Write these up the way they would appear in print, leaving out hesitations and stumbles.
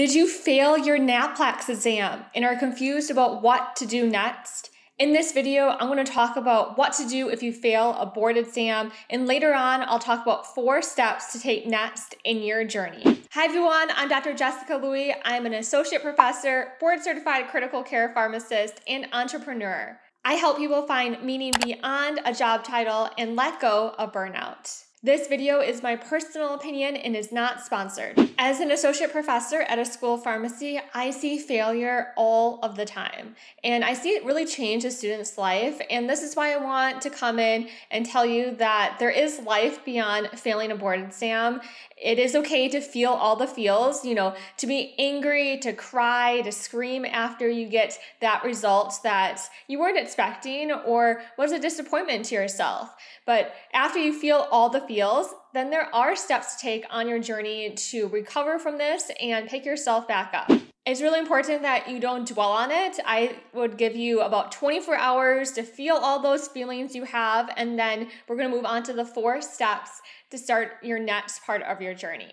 Did you fail your NAPLEX exam and are confused about what to do next? In this video, I'm going to talk about what to do if you fail a board exam, and later on, I'll talk about 4 steps to take next in your journey. Hi everyone, I'm Dr. Jessica Louie. I'm an associate professor, board-certified critical care pharmacist, and entrepreneur. I help people find meaning beyond a job title and let go of burnout. This video is my personal opinion and is not sponsored. As an associate professor at a school of pharmacy, I see failure all of the time. And I see it really change a student's life. And this is why I want to come in and tell you that there is life beyond failing a board exam. It is okay to feel all the feels, to be angry, to cry, to scream after you get that result that you weren't expecting or was a disappointment to yourself. But after you feel all the feels, then there are steps to take on your journey to recover from this and pick yourself back up. It's really important that you don't dwell on it. I would give you about 24 hours to feel all those feelings you have, and then we're going to move on to the 4 steps to start your next part of your journey.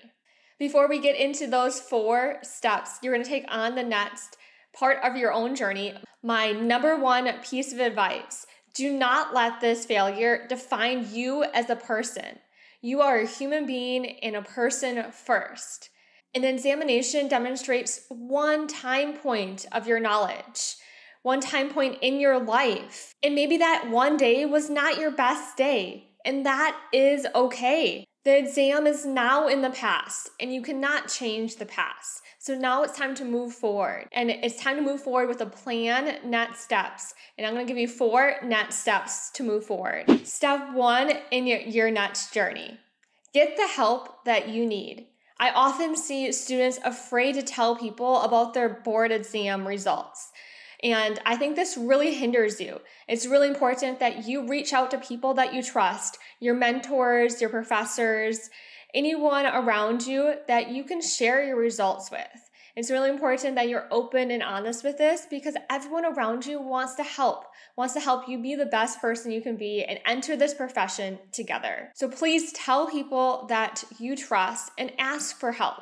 Before we get into those 4 steps, you're going to take on the next part of your own journey. My number 1 piece of advice: do not let this failure define you as a person. You are a human being and a person first. An examination demonstrates one time point of your knowledge, one time point in your life. And maybe that one day was not your best day, and that is okay. The exam is now in the past, and you cannot change the past. So now it's time to move forward, and it's time to move forward with a plan, next steps. And I'm going to give you 4 next steps to move forward. Step 1 in your next journey: get the help that you need. I often see students afraid to tell people about their board exam results, and I think this really hinders you. It's really important that you reach out to people that you trust, your mentors, your professors, anyone around you that you can share your results with. It's really important that you're open and honest with this, because everyone around you wants to help you be the best person you can be and enter this profession together. So please tell people that you trust and ask for help,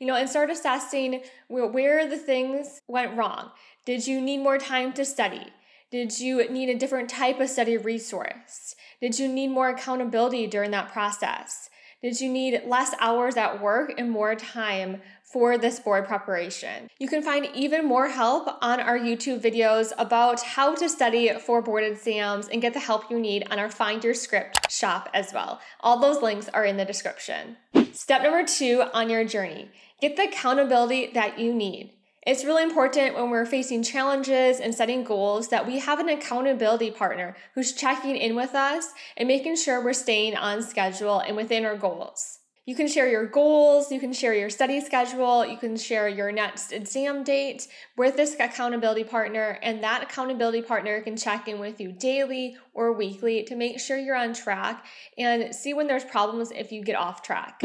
and start assessing where the things went wrong. Did you need more time to study? Did you need a different type of study resource? Did you need more accountability during that process? Did you need less hours at work and more time for this board preparation? You can find even more help on our YouTube videos about how to study for board exams and get the help you need on our Find Your Script shop as well. All those links are in the description. Step number 2 on your journey: get the accountability that you need. It's really important when we're facing challenges and setting goals that we have an accountability partner who's checking in with us and making sure we're staying on schedule and within our goals. You can share your goals, you can share your study schedule, you can share your next exam date with this accountability partner, and that accountability partner can check in with you daily or weekly to make sure you're on track and see when there's problems if you get off track.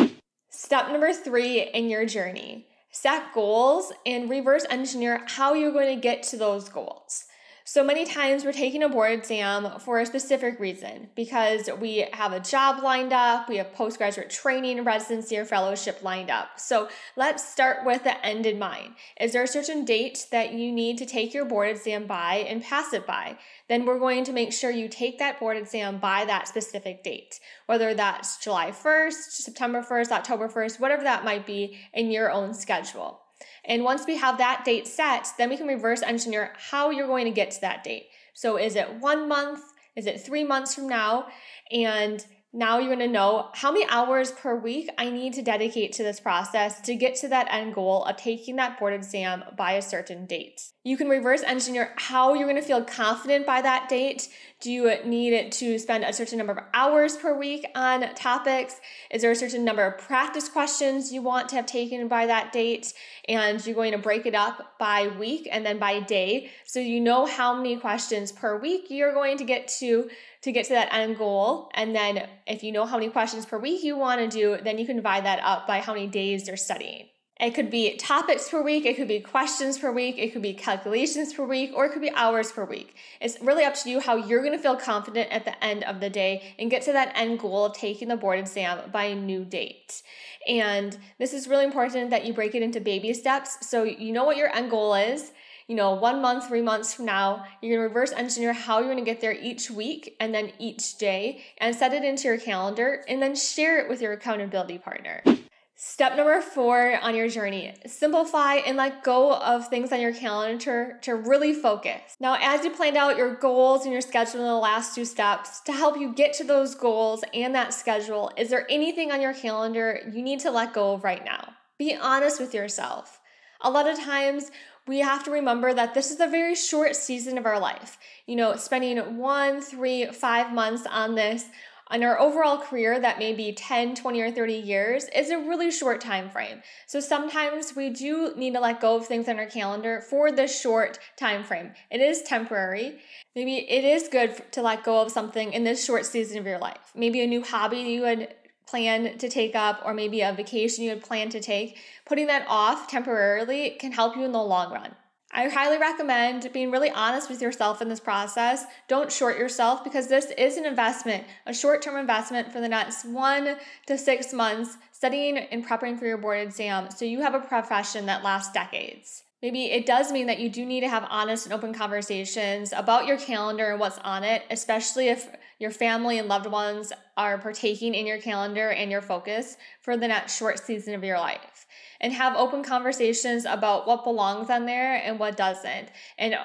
Step number 3 in your journey: set goals and reverse engineer how you're going to get to those goals. So many times we're taking a board exam for a specific reason, because we have a job lined up, we have postgraduate training, residency, or fellowship lined up. So let's start with the end in mind. Is there a certain date that you need to take your board exam by and pass it by? Then we're going to make sure you take that board exam by that specific date, whether that's July 1st, September 1st, October 1st, whatever that might be in your own schedule. And once we have that date set, then we can reverse engineer how you're going to get to that date. So is it 1 month? Is it 3 months from now? And now you're going to know how many hours per week I need to dedicate to this process to get to that end goal of taking that board exam by a certain date. You can reverse engineer how you're going to feel confident by that date. Do you need to spend a certain number of hours per week on topics? Is there a certain number of practice questions you want to have taken by that date? And you're going to break it up by week and then by day, so you know how many questions per week you're going to get to that end goal. And then if you know how many questions per week you want to do, then you can divide that up by how many days you're studying. It could be topics per week, it could be questions per week, it could be calculations per week, or it could be hours per week. It's really up to you how you're going to feel confident at the end of the day and get to that end goal of taking the board exam by a new date. And this is really important that you break it into baby steps so you know what your end goal is. You know, 1 month, 3 months from now, you're going to reverse engineer how you're going to get there each week and then each day and set it into your calendar and then share it with your accountability partner. Step number 4 on your journey, simplify and let go of things on your calendar to really focus. Now, as you planned out your goals and your schedule in the last 2 steps, to help you get to those goals and that schedule, is there anything on your calendar you need to let go of right now? Be honest with yourself. A lot of times, we have to remember that this is a very short season of our life. You know, spending 1, 3, 5 months on this, on our overall career that may be 10, 20, or 30 years, is a really short time frame. So sometimes we do need to let go of things on our calendar for this short time frame. It is temporary. Maybe it is good to let go of something in this short season of your life. Maybe a new hobby you had plan to take up, or maybe a vacation you had planned to take. Putting that off temporarily can help you in the long run. I highly recommend being really honest with yourself in this process. Don't short yourself, because this is an investment, a short-term investment for the next 1 to 6 months, studying and prepping for your board exam so you have a profession that lasts decades. Maybe it does mean that you do need to have honest and open conversations about your calendar and what's on it, especially if your family and loved ones are partaking in your calendar and your focus for the next short season of your life. And have open conversations about what belongs on there and what doesn't. And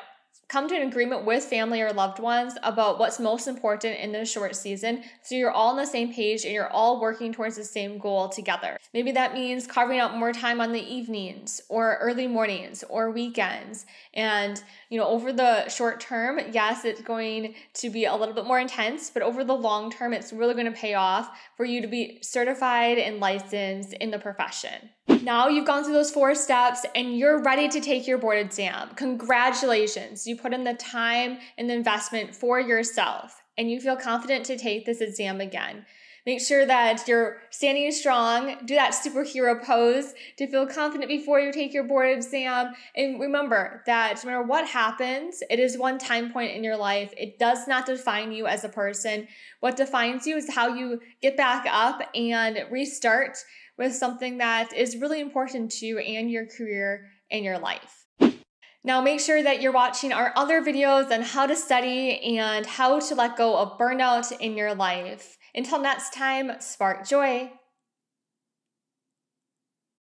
come to an agreement with family or loved ones about what's most important in this short season so you're all on the same page and you're all working towards the same goal together. Maybe that means carving out more time on the evenings or early mornings or weekends. And, you know, over the short term, yes, it's going to be a little bit more intense, but over the long term, it's really going to pay off for you to be certified and licensed in the profession. Now you've gone through those 4 steps and you're ready to take your board exam. Congratulations. You put in the time and the investment for yourself and you feel confident to take this exam again. Make sure that you're standing strong. Do that superhero pose to feel confident before you take your board exam. And remember that no matter what happens, it is one time point in your life. It does not define you as a person. What defines you is how you get back up and restart with something that is really important to you and your career and your life. Now make sure that you're watching our other videos on how to study and how to let go of burnout in your life. Until next time, spark joy.